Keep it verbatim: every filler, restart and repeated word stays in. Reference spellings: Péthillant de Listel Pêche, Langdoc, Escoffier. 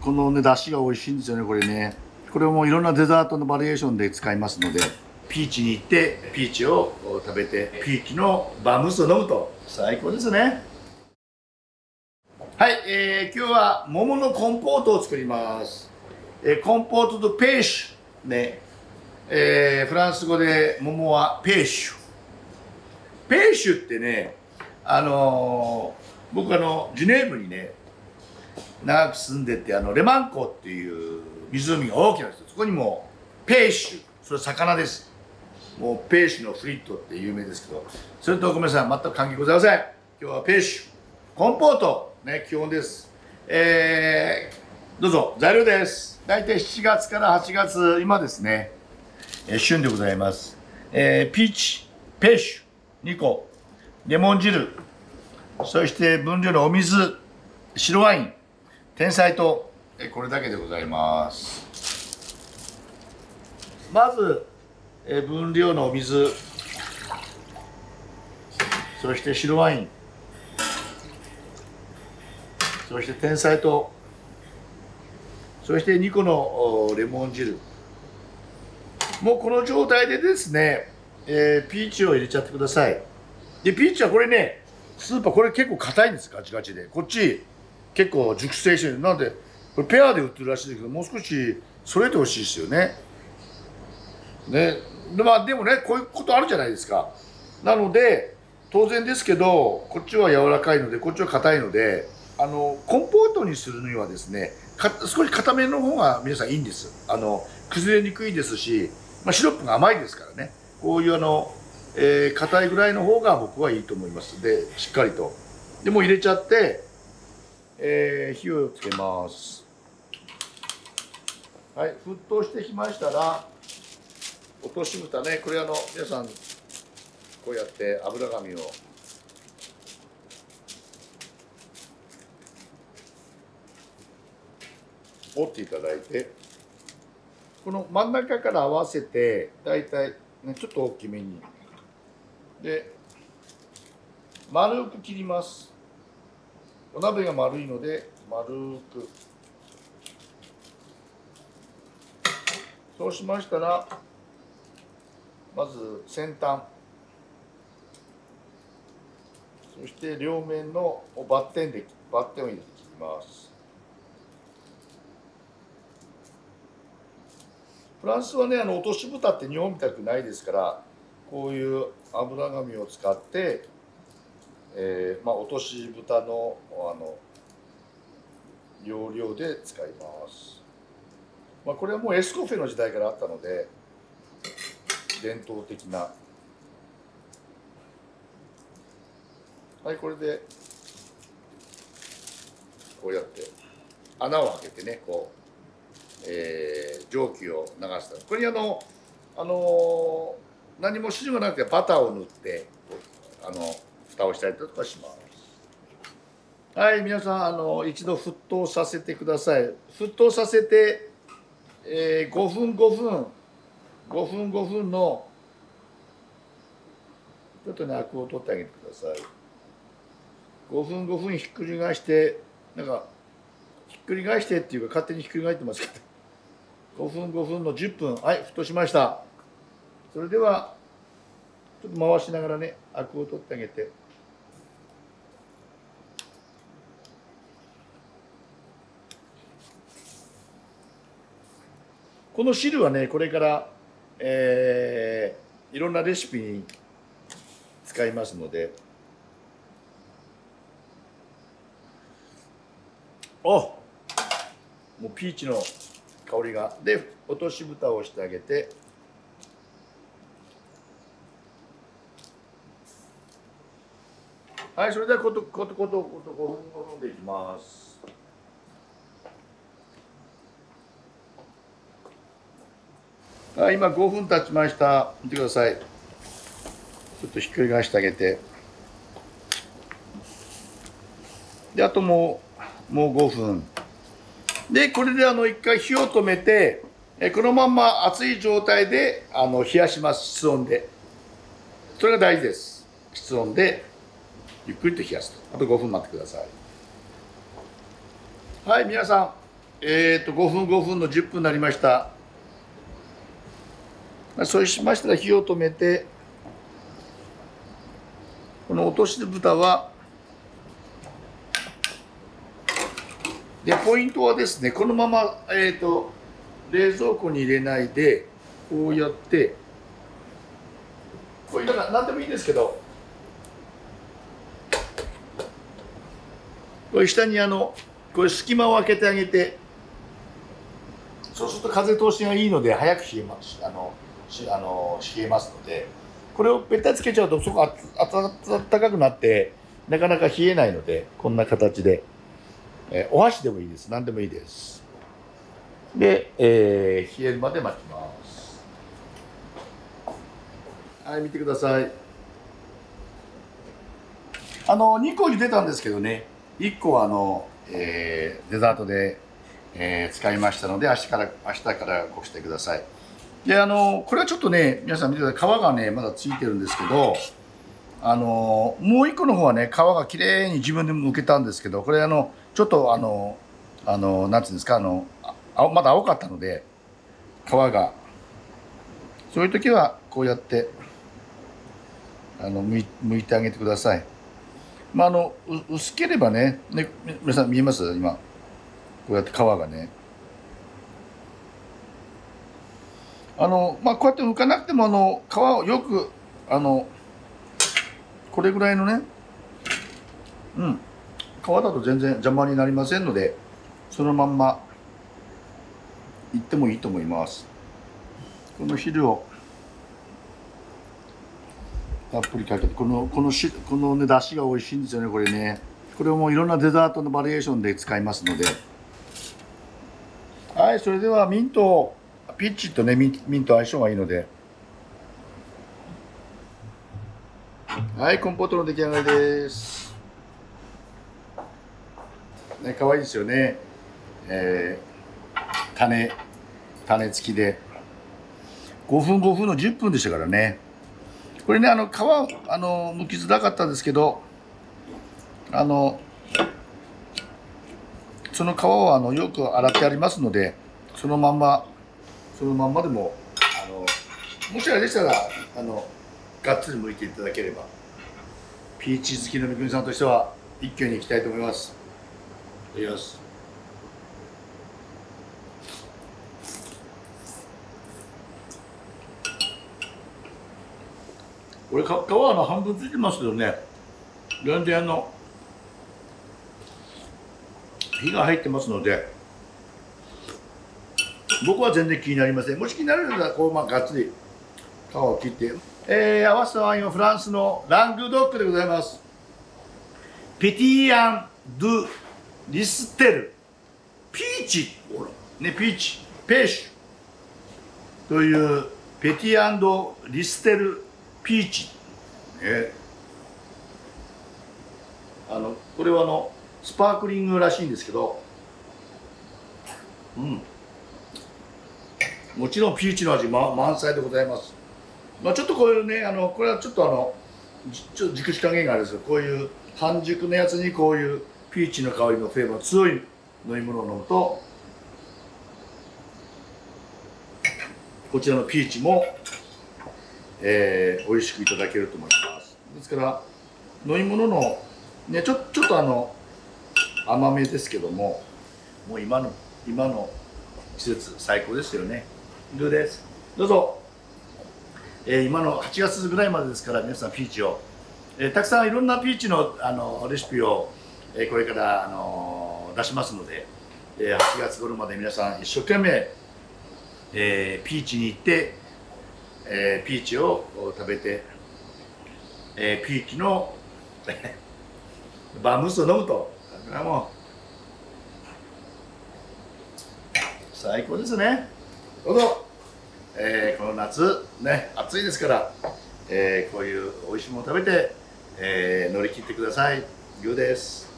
このね、出汁が美味しいんですよね、これね。これもいろんなデザートのバリエーションで使いますので、ピーチに行ってピーチを食べて、ピーチのバームスを飲むと最高ですね。はい、えー、今日は桃のコンポートを作ります。えー、コンポートとペーシュね、えー、フランス語で桃はペーシュ。ペーシュってね、あのー、僕あのジュネーブにね長く住んでて、あのレマン湖っていう湖が大きなです。そこにもペーシュ、それ魚です。もうペーシュのフリットって有名ですけど、それとごめんなさい、全く関係ございません。今日はペーシュコンポートね、基本です。えー、どうぞ。材料です。大体しちがつからはちがつ、今ですね、えー、旬でございます。えー、ピーチペーシュにこ、レモン汁、そして分量のお水、白ワイン、天菜と、えこれだけでございます。まずえ分量のお水、そして白ワイン、そして天菜と、そしてにこのレモン汁。もうこの状態でですね、えー、ピーチを入れちゃってください。でピーチはこれね、スーパーこれ結構硬いんです、ガチガチで。こっち結構熟成してる。なんでこれペアで売ってるらしいんだけど、もう少し揃えてほしいですよね。ね、まあでもね、こういうことあるじゃないですか。なので当然ですけど、こっちは柔らかいので、こっちは硬いので、あのコンポートにするにはですね、か少し硬めの方が皆さんいいんです。あの崩れにくいですし、まあ、シロップが甘いですからね。こういうあの、えー、硬いぐらいの方が僕はいいと思います。でしっかりと、でもう入れちゃってえー、火をつけます。はい、沸騰してきましたら落とし蓋ね、これあの皆さんこうやって油紙を折っていただいて、この真ん中から合わせて大体、ね、ちょっと大きめにで丸く切ります。お鍋が丸いので丸く。そうしましたら、まず先端、そして両面のバッテンでバッテンを入れて切ります。フランスはね、あの落とし蓋って日本みたくないですから、こういう油紙を使ってえーまあ、落とし蓋の、あの要領で使います、まあ、これはもうエスコフェの時代からあったので伝統的な。はい、これでこうやって穴を開けてね、こう、えー、蒸気を流す。これにあの、あのー、何も汁がなくてバターを塗ってあの蓋をしたりとかします。はい、皆さんあの一度沸騰させてください。沸騰させて、えー、ごふんごふんごふんごふんのちょっとね、アクを取ってあげてください。ごふんごふんひっくり返して、なんかひっくり返してっていうか勝手にひっくり返ってますけどごふんごふんのじゅっぷん。はい、沸騰しました。それではちょっと回しながらね、アクを取ってあげて。この汁はね、これから、えー、いろんなレシピに使いますので。お、もうピーチの香りが。で落とし蓋をしてあげて。はい、それではことことことことごふんごふんでいきます。はい、今ごふん経ちました。見てください。ちょっとひっくり返してあげて。で、あともうもうごふん。で、これであの一回火を止めて、えこのまんま熱い状態であの冷やします。室温で。それが大事です。室温で。ゆっくりと冷やすと。あとごふん待ってください。はい、皆さんえっとごふんごふんのじゅっぷんになりました。そうしましたら火を止めて、この落とし蓋はで、ポイントはですね、このまま、えー、と冷蔵庫に入れないでこうやって、これ何でもいいんですけど、これ下にあのこれ隙間を開けてあげて、そうすると風通しがいいので早く冷えます、あのあの冷えますので、これをべったりつけちゃうとそこあ暖かくなってなかなか冷えないので、こんな形で、えー、お箸でもいいです、何でもいいです。で、えー、冷えるまで待ちます。はい、見てください。あのにこ茹でたんですけどね、いっこはあの、えー、デザートで、えー、使いましたので、明日から明日からごしてください。で、あのこれはちょっとね、皆さん見てください、皮がねまだついてるんですけど、あのもういっこの方はね、皮がきれいに自分でむけたんですけど、これあのちょっとあのあのなんていうんですか、あのあまだ青かったので、皮がそういう時はこうやってあのむい、むいてあげてください。まあ、あの薄ければね、ね、皆さん見えます？今こうやって皮がね、あの、まあ、こうやってむかなくてもあの皮をよくあのこれぐらいのね、うん、皮だと全然邪魔になりませんので、そのまんまいってもいいと思います。この汁をたっぷりかけて、このこのしこのね出汁が美味しいんですよね、これね。これもいろんなデザートのバリエーションで使いますので。はい、それではミント、ピッチとね、ミント相性がいいので。はい、コンポートの出来上がりです。ね、可愛いですよね。えー、種種付きでごふんごふんのじゅっぷんでしたからね。これね、あの皮あの剥きづらかったですけど、あのその皮をあのよく洗ってありますので、そのまんまそのまんまでも、あのもしあれでしたらあのがっつり剥いていただければ、ピーチ好きのめぐみさんとしては一挙にいきたいと思います。いただきます。これ皮の半分ついてますけどね、全然あの火が入ってますので、僕は全然気になりません。もし気になるならこう、まあ、がっつり皮を切って、えー、合わせたワインはフランスのラングドックでございます。ペティアン・ドゥ・リステルピーチ、ほらね、ピーチペーシュというペティアン・ドゥ・リステルピーチ、えー、あのこれはあのスパークリングらしいんですけど、うん、もちろんピーチの味、ま、満載でございます。まあ、ちょっとこういうね、あのこれはちょっとあのちょっと熟し加減があるんですけど、こういう半熟のやつにこういうピーチの香りのフェーバー強い飲み物を飲むと、こちらのピーチもえー、美味しくいただけると思います。ですから飲み物の、ね、ちょ、ちょっとあの甘めですけども、もう今の今の季節最高ですよね。どうです。どうぞ、えー、今のはちがつぐらいまでですから、皆さんピーチを、えー、たくさんいろんなピーチのあのレシピを、えー、これからあの出しますので、えー、はちがつ頃まで皆さん一生懸命、えー、ピーチに行って。えー、ピーチを食べて、えー、ピーチのバームースを飲むと、だからもう最高ですね。どうぞ、えー、この夏ね、暑いですから、えー、こういう美味しいものを食べて、えー、乗り切ってください。リュウです。